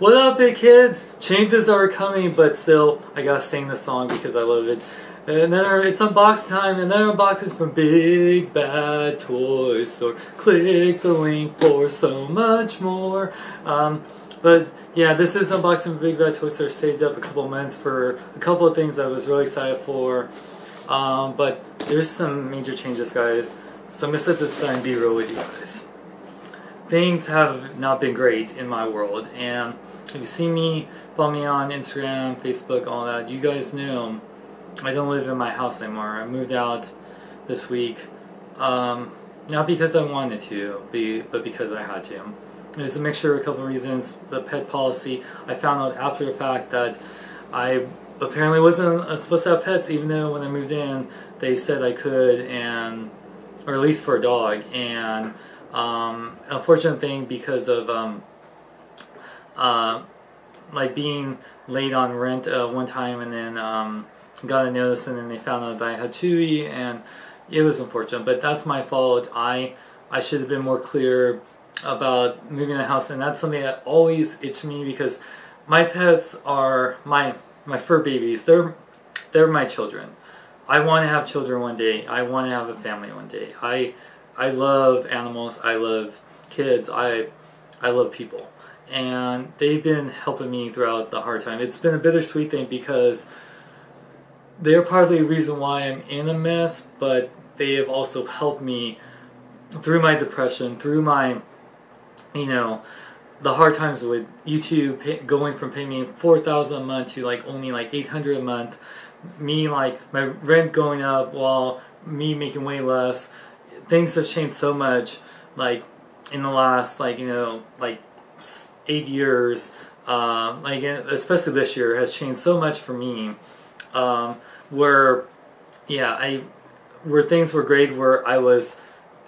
What up, big kids? Changes are coming, but still, I gotta sing this song because I love it. And then it's unboxing time, and then unboxing from Big Bad Toy Store. Click the link for so much more. But yeah, this is unboxing from Big Bad Toy Store. Saved up a couple minutes for a couple of things I was really excited for. But there's some major changes, guys. So I'm gonna set this aside and be real with you guys. Things have not been great in my world, and if you see me, follow me on Instagram, Facebook, all that, you guys know I don't live in my house anymore. I moved out this week, not because I wanted to, but because I had to. It's a mixture of a couple of reasons. The pet policy, I found out after the fact that I apparently wasn't supposed to have pets, even though when I moved in, they said I could, and or at least for a dog. And unfortunate thing because of like being late on rent one time, and then got a notice, and then they found out that I had Chewy, and it was unfortunate, but that's my fault. I should have been more clear about moving the house, and that's something that always itched me because my pets are my fur babies. They're my children. I want to have children one day. I want to have a family one day. I love animals. I love kids. I love people, and they've been helping me throughout the hard time. It's been a bittersweet thing because they're partly the reason why I'm in a mess, but they have also helped me through my depression, through my, you know, the hard times with YouTube going from paying me $4,000 a month to like only like $800 a month, me like my rent going up while me making way less. Things have changed so much, like in the last like, you know, like 8 years, like especially this year has changed so much for me. Where, yeah, where things were great, where I was,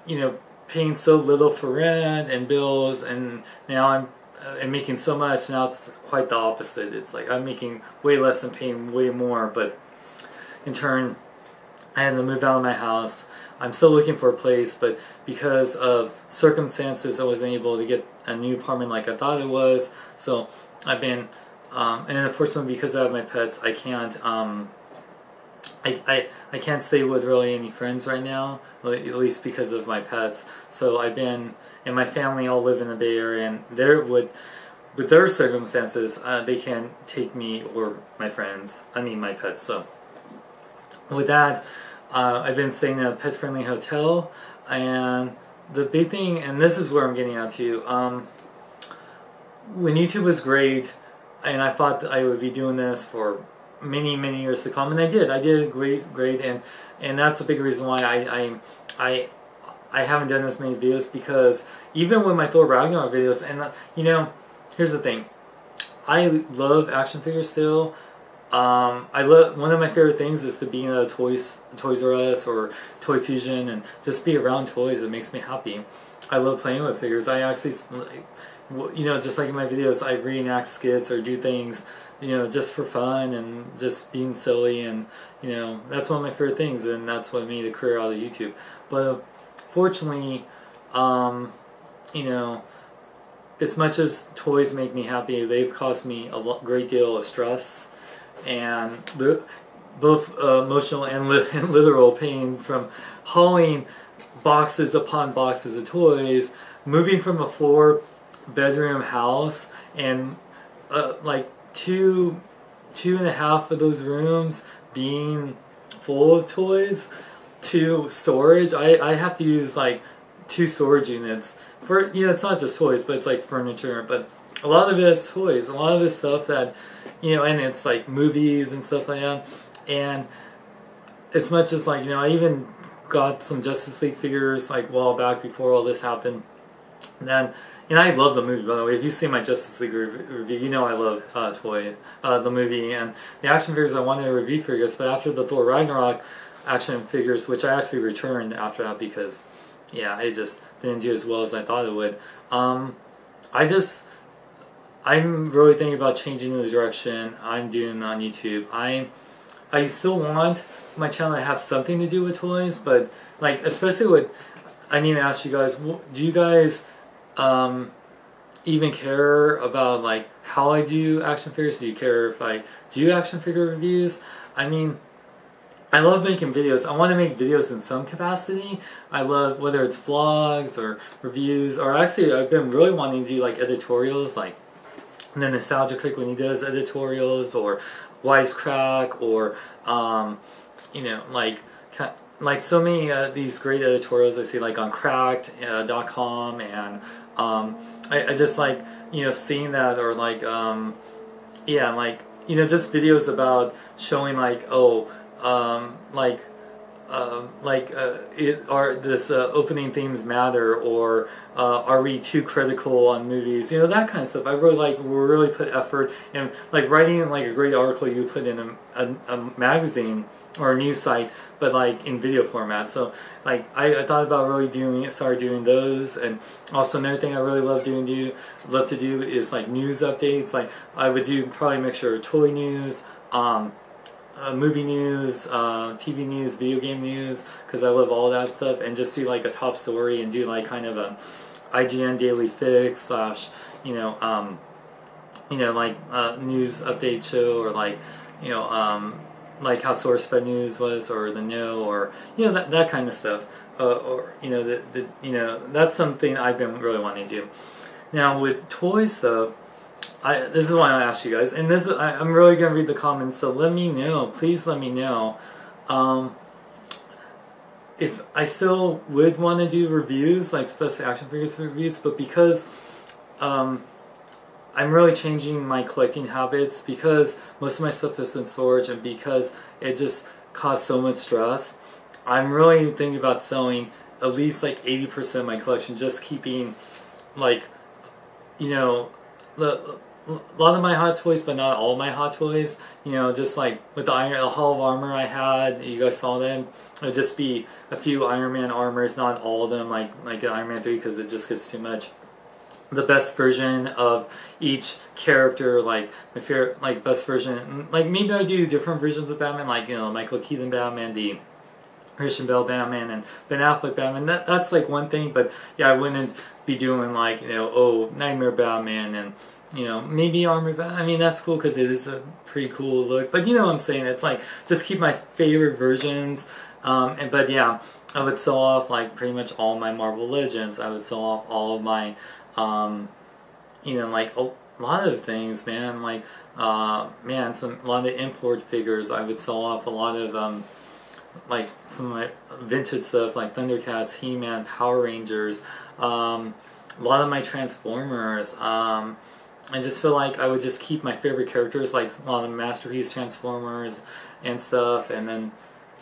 you know, paying so little for rent and bills, and now I'm making so much. Now it's quite the opposite. It's like I'm making way less and paying way more, but in turn, I had to move out of my house. I'm still looking for a place, but because of circumstances, I wasn't able to get a new apartment like I thought it was, so I've been... and unfortunately, because I have my pets, I can't. I can't stay with really any friends right now, at least because of my pets. So I've been, and my family all live in the Bay Area, and there would, with their circumstances, they can't take me or my friends. I mean my pets. So with that, I've been staying at a pet-friendly hotel, and the big thing, and this is where I'm getting out to. When YouTube was great. And I thought that I would be doing this for many, many years to come, and I did. I did great, and that's a big reason why I haven't done as many videos, because even with my Thor Ragnarok videos, and you know, here's the thing, I love action figures still. I love, one of my favorite things is to be in a Toys R Us or Toy Fusion and just be around toys. It makes me happy. I love playing with figures. I actually, you know, just like in my videos, I reenact skits or do things, you know, just for fun and just being silly, and you know, that's one of my favorite things, and that's what made a career out of YouTube. But fortunately, you know, as much as toys make me happy, they've caused me a great deal of stress and both emotional and literal pain from hauling boxes upon boxes of toys, moving from a four-bedroom house and like two and a half of those rooms being full of toys to storage. I have to use like 2 storage units for, you know, it's not just toys, but it's like furniture, but a lot of it is toys, a lot of it's stuff that, you know, and it's like movies and stuff like that. And as much as like, you know, I even got some Justice League figures like a while back before all this happened. And I love the movie, by the way. If you see my Justice League review, you know I love the movie and the action figures. I wanted to review figures, but after the Thor Ragnarok action figures, which I actually returned after that because, yeah, it just didn't do as well as I thought it would. I'm really thinking about changing the direction I'm doing on YouTube. I still want my channel to have something to do with toys, but like especially with, I need to ask you guys, do you guys even care about like how I do action figures? Do you care if I do action figure reviews? I mean, I love making videos. I want to make videos in some capacity. I love whether it's vlogs or reviews, or actually I've been really wanting to do like editorials, like The Nostalgia Critic when he does editorials, or Wisecrack, or you know, like so many these great editorials I see like on cracked.com, and I just like, you know, seeing that, or like yeah, like, you know, just videos about showing like, oh, are this opening themes matter, or are we too critical on movies, you know, that kind of stuff. I really like, really put effort, and like writing like a great article you put in a magazine or a news site, but like in video format. So like I thought about really doing it, started doing those. And also another thing I really love doing, love to do is like news updates. Like I would do probably a mixture of toy news, movie news, TV news, video game news, because I love all that stuff, and just do like a top story and do like kind of a IGN daily fix slash, you know, like news update show, or like, you know, like how SourceFed news was, or The Know, or, you know, that kind of stuff, or, you know, you know, that's something I've been really wanting to do. Now with toys though, this is why I asked you guys, and this I'm really going to read the comments, so let me know, please let me know, if I still would want to do reviews, like especially action figures reviews, but because I'm really changing my collecting habits, because most of my stuff is in storage, and because it just caused so much stress, I'm really thinking about selling at least like 80% of my collection, just keeping like, you know, a lot of my Hot Toys, but not all my Hot Toys. You know, just like with the Hall of Armor I had, you guys saw them. It would just be a few Iron Man armors, not all of them, like Iron Man 3, because it just gets too much. The best version of each character, like my favorite, like best version. Like maybe I do different versions of Batman, like, you know, Michael Keaton Batman, the Christian Bale Batman, and Ben Affleck Batman. That's like one thing, but yeah, I wouldn't be doing like, you know, oh, Nightmare Batman, and, you know, maybe Armored Batman. I mean, that's cool because it is a pretty cool look, but you know what I'm saying. It's like just keep my favorite versions, and but yeah, I would sell off like pretty much all my Marvel Legends. I would sell off all of my. You know, like a lot of things, man, like, man, a lot of import figures. I would sell off a lot of, like some of my vintage stuff, like Thundercats, He-Man, Power Rangers, a lot of my Transformers, I just feel like I would just keep my favorite characters, like a lot of Masterpiece Transformers and stuff, and then,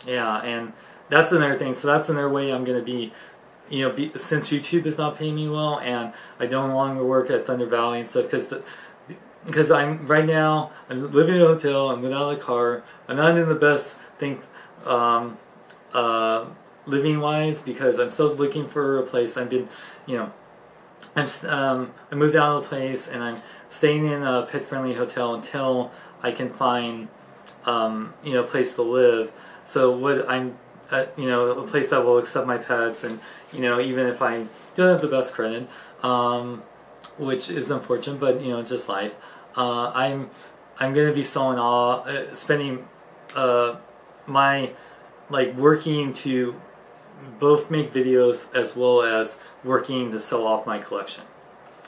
yeah, and that's another thing, so that's another way I'm gonna be, you know, since YouTube is not paying me well, and I don't longer work at Thunder Valley and stuff, because I'm right now, I'm living in a hotel, I'm without a car, I'm not in the best thing, living wise, because I'm still looking for a place. I've been, you know, I moved out of the place, and I'm staying in a pet friendly hotel until I can find, you know, a place to live. So what I'm you know, a place that will accept my pets, and, you know, even if I don't have the best credit, which is unfortunate, but, you know, just life, I'm gonna be selling all, spending, my, like, working to both make videos as well as working to sell off my collection.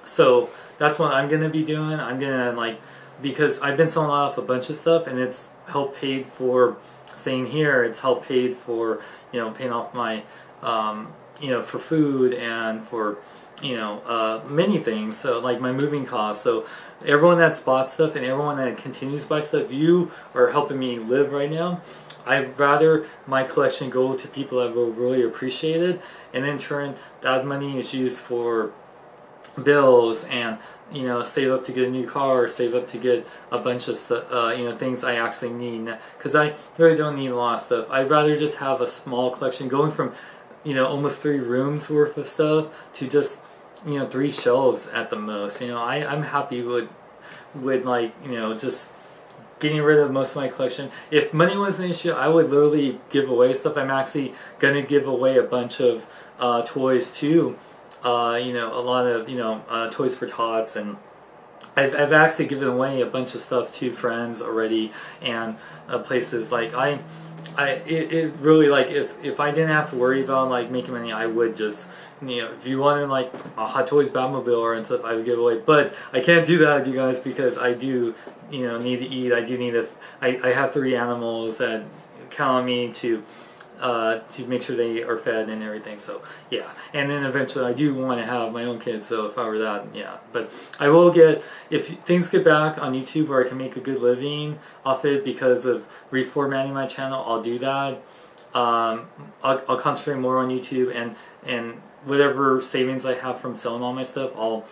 So that's what I'm gonna be doing. I'm gonna, like, because I've been selling off a bunch of stuff, and it's helped paid for staying here, it's helped paid for, you know, paying off my, you know, for food, and for, you know, many things, so like my moving costs. So everyone that's bought stuff, and everyone that continues to buy stuff, you are helping me live right now. I'd rather my collection go to people that will really appreciate it, and in turn that money is used for bills, and, you know, save up to get a new car, or save up to get a bunch of you know, things I actually need, because I really don't need a lot of stuff. I'd rather just have a small collection, going from, you know, almost 3 rooms worth of stuff to just, you know, 3 shelves at the most. You know, I'm happy with like, you know, just getting rid of most of my collection. If money was an issue, I would literally give away stuff. I'm actually gonna give away a bunch of toys too. a lot of, Toys for Tots, and I've actually given away a bunch of stuff to friends already, and places like it really, like, if I didn't have to worry about like making money, I would just, if you wanted like a Hot Toys Batmobile or and stuff, I would give away. But I can't do that with you guys because I do, need to eat. I do need to. I have 3 animals that count on me to make sure they are fed and everything. So yeah, and then eventually I do want to have my own kids. So if I were that, yeah. But I will get, if things get back on YouTube where I can make a good living off it because of reformatting my channel, I'll do that. I'll concentrate more on YouTube, and whatever savings I have from selling all my stuff, I'll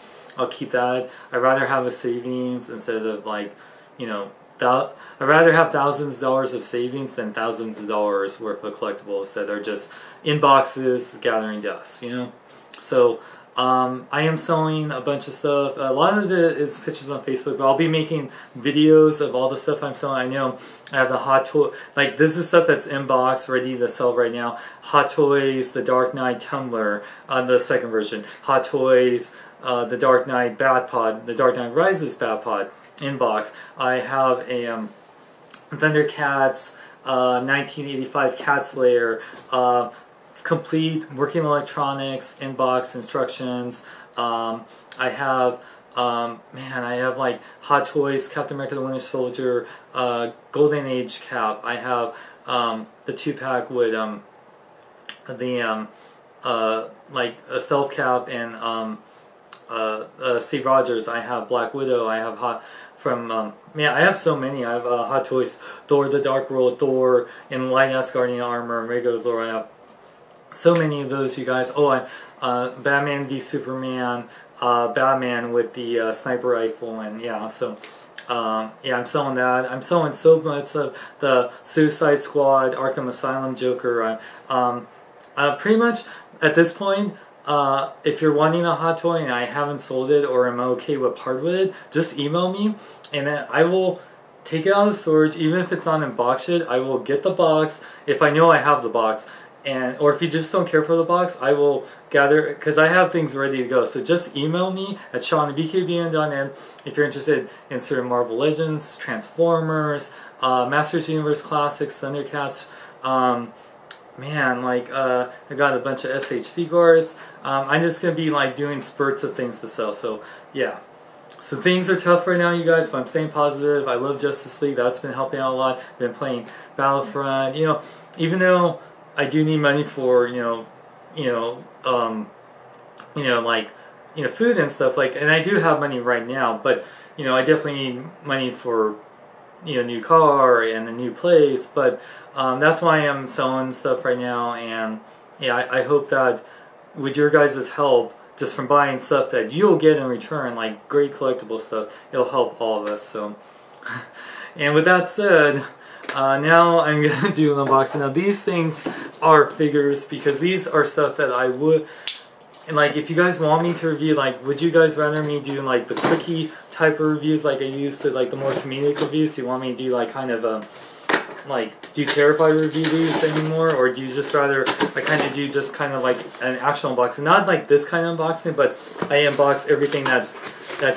keep that. I'd rather have a savings instead of like, I'd rather have thousands of dollars of savings than thousands of dollars worth of collectibles that are just in boxes gathering dust, So I am selling a bunch of stuff. A lot of it is pictures on Facebook, but I'll be making videos of all the stuff I'm selling. I know I have the Hot Toy, like this is stuff that's in box ready to sell right now. Hot Toys, The Dark Knight Tumblr on the second version. Hot Toys, The Dark Knight Bat Pod, The Dark Knight Rises Bat Pod. Inbox. I have a Thundercats 1985 Cats Lair, complete working electronics inbox instructions. I have I have like Hot Toys Captain America the Winter Soldier, Golden Age Cap. I have the 2-pack with like a Stealth Cap and Steve Rogers. I have Black Widow. I have I have so many. I have Hot Toys, Thor the Dark World, Thor in Light Asgardian armor, and regular Thor. I have so many of those, you guys. Oh, Batman v Superman, Batman with the sniper rifle, and yeah. So yeah, I'm selling that. I'm selling so much of the Suicide Squad, Arkham Asylum, Joker. Pretty much at this point. If you're wanting a Hot Toy and I haven't sold it or I'm okay with part with it, just email me and then I will take it out of storage. Even if it's not in box shit, I will get the box if I know I have the box, and or if you just don't care for the box, I will gather, because I have things ready to go. So just email me at Sean@BKBN.net if you're interested in certain Marvel Legends, Transformers, Masters Universe Classics, Thundercats, I got a bunch of SH figures. I'm just going to be like doing spurts of things to sell. So yeah. So things are tough right now, you guys, but I'm staying positive. I love Justice League. That's been helping out a lot. I've been playing Battlefront. Even though I do need money for, food and stuff, like, and I do have money right now, but I definitely need money for new car and a new place, but that's why I'm selling stuff right now. And yeah, I hope that with your guys' help, just from buying stuff that you'll get in return, like great collectible stuff, it'll help all of us. So and with that said, now I'm gonna do an unboxing. Now these things are figures, because these are stuff that I would, and like if you guys want me to review, like would you guys rather me do like the quickie type of reviews like I used to, like the more comedic reviews? Do you want me to do like kind of do you care if I review these anymore, or do you just rather I kind of do just kind of like an actual unboxing, not like this kind of unboxing, but I unbox everything that's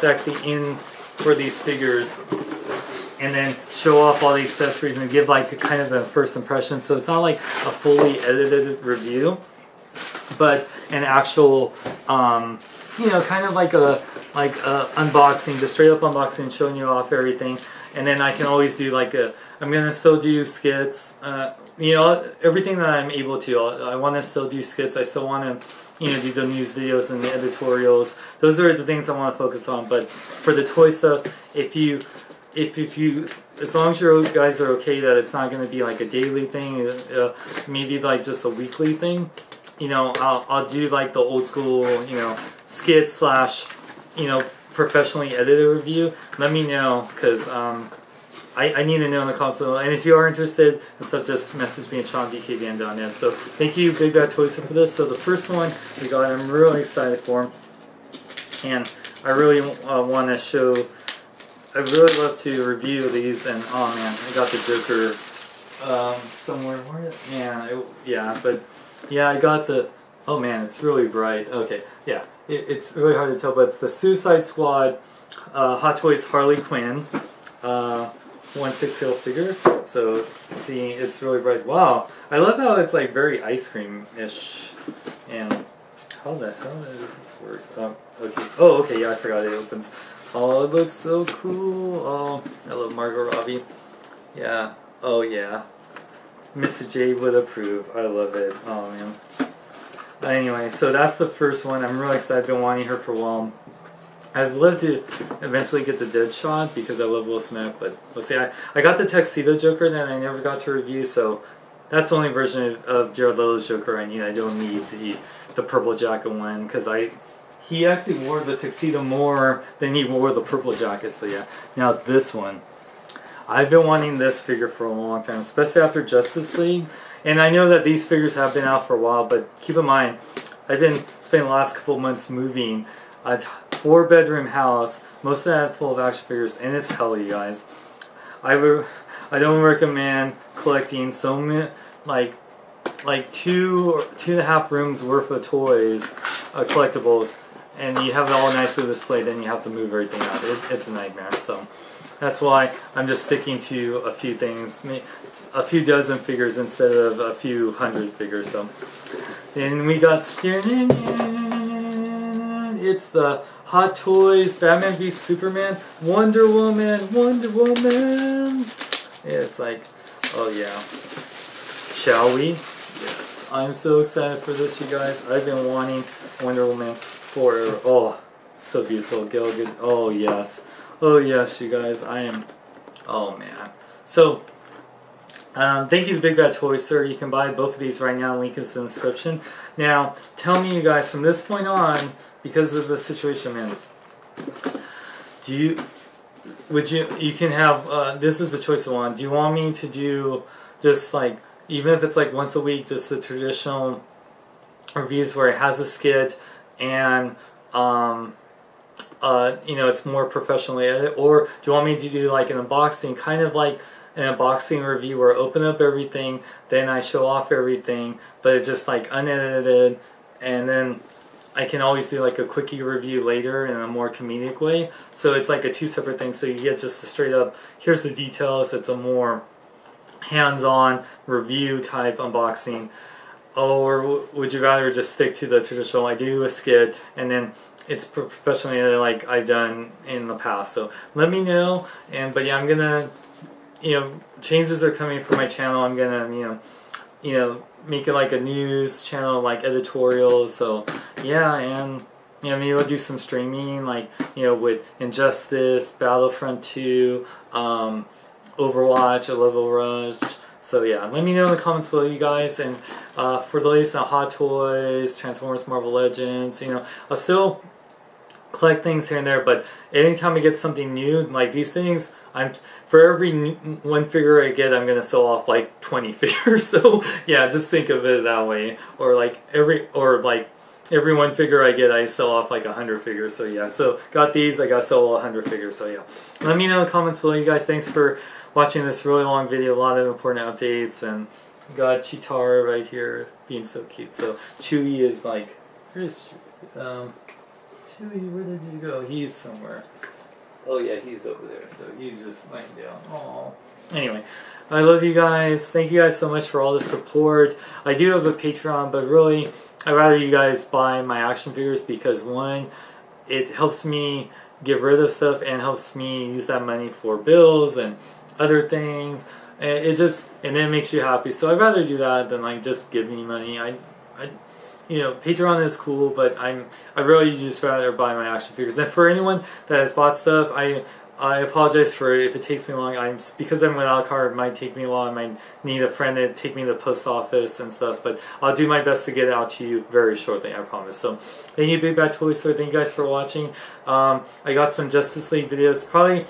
actually in for these figures, and then show off all the accessories and give like a kind of a first impression, so it's not like a fully edited review, but an actual kind of like a unboxing, just straight up unboxing, showing you off everything. And then I can always do like a, I'm gonna still do skits, everything that I'm able to. I want to still do skits. I still want to, do the news videos and the editorials. Those are the things I want to focus on. But for the toy stuff, if you, as long as you guys are okay that it's not gonna be like a daily thing, maybe like just a weekly thing. I'll do like the old school, skit / professionally edited review. Let me know, because I need to know in the comments below. And if you are interested and stuff, just message me at Sean@BKBN.net. So thank you, Big Bad Toy Store, for this. So the first one we got, I'm really excited for, and I really want to show. I really love to review these, and oh man, I got the Joker somewhere. Where? Yeah, I got the Oh man, it's really bright. Okay, yeah, it's really hard to tell, but it's the Suicide Squad, Hot Toys Harley Quinn, 1/6 scale figure. So see, it's really bright. Wow, I love how it's like very ice cream-ish. And how the hell does this work? Okay. Oh, okay, yeah, I forgot it opens. Oh, it looks so cool. Oh, I love Margot Robbie. Yeah. Oh yeah. Mr. J would approve. I love it. Oh man. Anyway, so that's the first one. I'm really excited. I've been wanting her for a while. I'd love to eventually get the Deadshot because I love Will Smith, but we'll see. I got the Tuxedo Joker that I never got to review, so that's the only version of Jared Leto's Joker I need. I don't need the Purple Jacket one because he actually wore the tuxedo more than he wore the purple jacket, so yeah. Now this one. I've been wanting this figure for a long time, especially after Justice League. And I know that these figures have been out for a while, but keep in mind, I've been spending the last couple months moving a 4-bedroom house, most of that full of action figures, and it's hell, you guys. I don't recommend collecting so many, like 2 or 2.5 rooms worth of toys, collectibles, and you have it all nicely displayed, then you have to move everything out. It's a nightmare, so that's why I'm just sticking to a few things, a few dozen figures instead of a few hundred figures. So then we got here, it's the Hot Toys Batman v Superman, Wonder Woman. It's like, oh yeah, shall we? Yes, I'm so excited for this, you guys. I've been wanting Wonder Woman forever. Oh, so beautiful, Gal Gadot. Oh yes. Oh yes, you guys, I am, oh man. So, thank you to Big Bad Toy Store. You can buy both of these right now, link is in the description. Now, tell me you guys, from this point on, because of the situation, man, you can have, this is the choice of one. Do you want me to do just like, even if it's like once a week, just the traditional reviews where it has a skit and, you know, it's more professionally edited, or do you want me to do like an unboxing, kind of like an unboxing review where I open up everything, then I show off everything, but it's just like unedited, and then I can always do like a quickie review later in a more comedic way. So it's like a two separate thing, so you get just the straight up, here's the details, it's a more hands-on review type unboxing. Or would you rather just stick to the traditional, I do a skit, and then it's professionally like I've done in the past. So let me know, but yeah, I'm gonna, changes are coming for my channel. I'm gonna, make it like a news channel, like editorials. So yeah, and maybe we'll do some streaming, like with Injustice, Battlefront 2, Overwatch. I love Overwatch. So yeah, let me know in the comments below, you guys, and for the latest on Hot Toys, Transformers, Marvel Legends, I'll still collect things here and there, but anytime I get something new, like these things, for every one figure I get, I'm gonna sell off like 20 figures. So yeah, just think of it that way, or like every one figure I get, I sell off like 100 figures. So yeah, so got these, I gotta sell 100 figures. So yeah, let me know in the comments below, you guys. Thanks for watching this really long video, a lot of important updates, and got Chitara right here being so cute. So Chewie is like, where's Chewie? Where did you go? He's somewhere. Oh yeah, he's over there. So he's just laying down. Aww. Anyway, I love you guys. Thank you guys so much for all the support. I do have a Patreon, but really, I'd rather you guys buy my action figures because one, it helps me get rid of stuff and helps me use that money for bills and other things, and it makes you happy. So I'd rather do that than like just give me money. Patreon is cool, but I really just rather buy my action figures. And for anyone that has bought stuff, I apologize for if it takes me long. Because I'm without a card, it might take me a while. I might need a friend to take me to the post office and stuff, but I'll do my best to get it out to you very shortly, I promise. So thank you, Big Bad Toy Store. Thank you guys for watching. I got some Justice League videos. Probably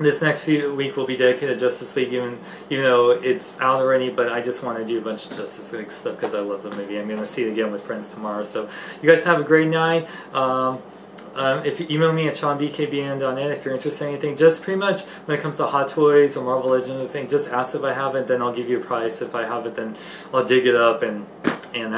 this next week will be dedicated to Justice League, even though it's out already, but I just want to do a bunch of Justice League stuff because I love the movie. I'm going to see it again with friends tomorrow. So you guys have a great night. If you email me at Sean@BKBN.net if you're interested in anything, just pretty much when it comes to Hot Toys or Marvel Legends, just ask if I have it, then I'll give you a price. If I have it, then I'll dig it up and and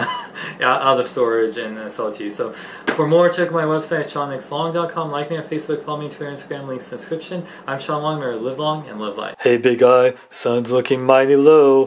out of storage and sell it to you. So for more, check my website, SeanXLong.com. Like me on Facebook, follow me on Twitter, Instagram, links in the description. I'm Sean Long, remember, live long and live light. Hey, big guy, sun's looking mighty low.